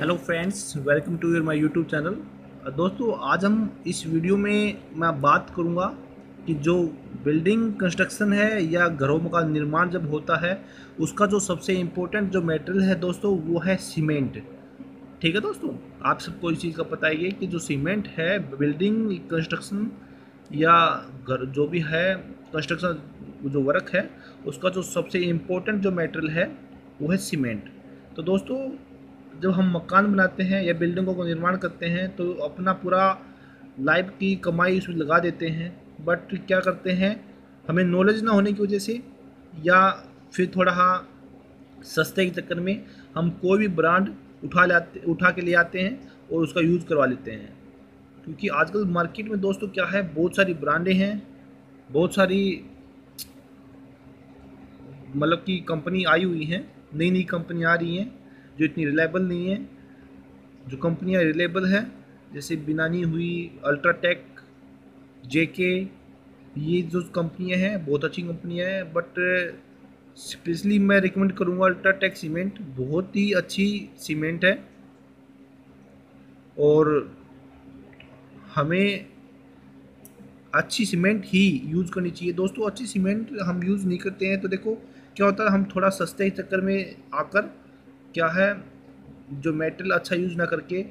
Hello friends, welcome to your my YouTube channel. दोस्तों, आज हम इस वीडियो में मैं बात करूंगा कि जो बिल्डिंग कंस्ट्रक्शन है या घरों का निर्माण जब होता है उसका जो सबसे इम्पोर्टेंट जो मटेरियल है दोस्तों वो है सीमेंट। ठीक है दोस्तों, आप सबको इस चीज़ का पता ही है कि जो सीमेंट है बिल्डिंग कंस्ट्रक्शन या घर जो भी है कंस्ट्रक्शन जो वर्क है उसका जो सबसे इम्पोर्टेंट जो मटेरियल है वो है सीमेंट। तो दोस्तों, जब हम मकान बनाते हैं या बिल्डिंगों को निर्माण करते हैं तो अपना पूरा लाइफ की कमाई उसमें लगा देते हैं, बट क्या करते हैं हमें नॉलेज ना होने की वजह से या फिर थोड़ा सस्ते के चक्कर में हम कोई भी ब्रांड उठा के ले आते हैं और उसका यूज़ करवा लेते हैं। क्योंकि आजकल मार्केट में दोस्तों क्या है, बहुत सारी ब्रांडें हैं, बहुत सारी मतलब कि कंपनी आई हुई हैं, नई नई कंपनी आ रही हैं जो इतनी रिलायबल नहीं है। जो कंपनियां रिलायबल है जैसे बिनानी हुई, अल्ट्राटेक, जेके, ये जो कंपनियां हैं बहुत अच्छी कंपनियां हैं, बट स्पेशली मैं रिकमेंड करूंगा अल्ट्राटेक सीमेंट, बहुत ही अच्छी सीमेंट है। और हमें अच्छी सीमेंट ही यूज़ करनी चाहिए दोस्तों। अच्छी सीमेंट हम यूज़ नहीं करते हैं तो देखो क्या होता है, हम थोड़ा सस्ते के चक्कर में आकर क्या है जो मटेरियल अच्छा यूज़ ना करके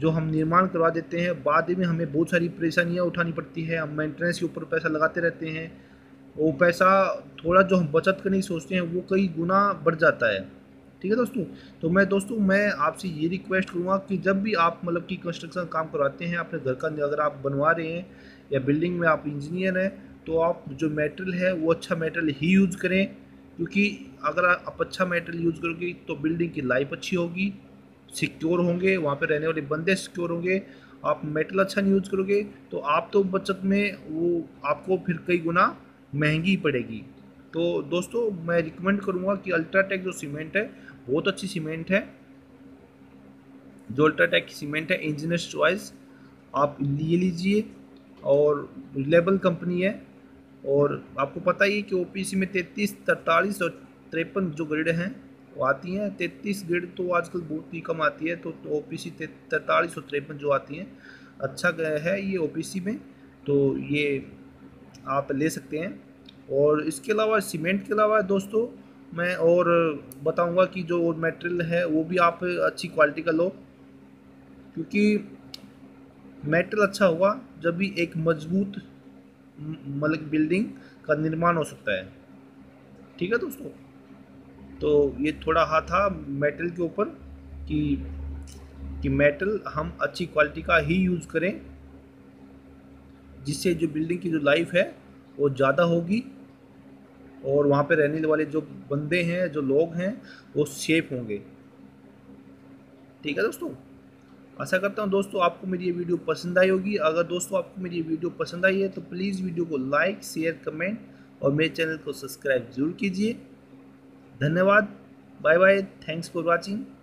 जो हम निर्माण करवा देते हैं, बाद में हमें बहुत सारी परेशानियां उठानी पड़ती है। हम मेंटेनेंस के ऊपर पैसा लगाते रहते हैं, वो पैसा थोड़ा जो हम बचत करने की सोचते हैं वो कई गुना बढ़ जाता है। ठीक है दोस्तों, तो मैं आपसे ये रिक्वेस्ट करूँगा कि जब भी आप मतलब कि कंस्ट्रक्शन काम करवाते हैं अपने घर का, अगर आप बनवा रहे हैं या बिल्डिंग में आप इंजीनियर हैं तो आप जो मटेरियल है वो अच्छा मटेरियल ही यूज़ करें। क्योंकि अगर आप अच्छा मटेरियल यूज़ करोगे तो बिल्डिंग की लाइफ अच्छी होगी, सिक्योर होंगे, वहाँ पे रहने वाले बंदे सिक्योर होंगे। आप मटेरियल अच्छा नहीं यूज़ करोगे तो आप तो बचत में वो आपको फिर कई गुना महंगी पड़ेगी। तो दोस्तों, मैं रिकमेंड करूँगा कि अल्ट्राटेक जो सीमेंट है बहुत अच्छी सीमेंट है। जो अल्ट्राटेक की सीमेंट है इंजीनियर्स चॉइस, आप ये लीजिए और रिलायबल कंपनी है। और आपको पता ही है कि ओपीसी में 33, 43 और 53 जो ग्रेड हैं वो आती हैं। 33 ग्रेड तो आजकल बहुत ही कम आती है, तो ओपीसी 43 और 53 जो आती हैं अच्छा है ये ओपीसी में, तो ये आप ले सकते हैं। और इसके अलावा सीमेंट के अलावा दोस्तों मैं और बताऊंगा कि जो और मटेरियल है वो भी आप अच्छी क्वालिटी का लो। क्योंकि मटेरियल अच्छा होगा जब भी एक मजबूत मतलब बिल्डिंग का निर्माण हो सकता है। ठीक है दोस्तों, तो ये थोड़ा हाथ था मेटल के ऊपर कि मेटल हम अच्छी क्वालिटी का ही यूज़ करें, जिससे जो बिल्डिंग की जो लाइफ है वो ज़्यादा होगी और वहाँ पे रहने वाले जो बंदे हैं जो लोग हैं वो सेफ होंगे। ठीक है दोस्तों, आशा करता हूं दोस्तों आपको मेरी ये वीडियो पसंद आई होगी। अगर दोस्तों आपको मेरी ये वीडियो पसंद आई है तो प्लीज़ वीडियो को लाइक, शेयर, कमेंट और मेरे चैनल को सब्सक्राइब जरूर कीजिए। धन्यवाद, bye bye, thanks for watching.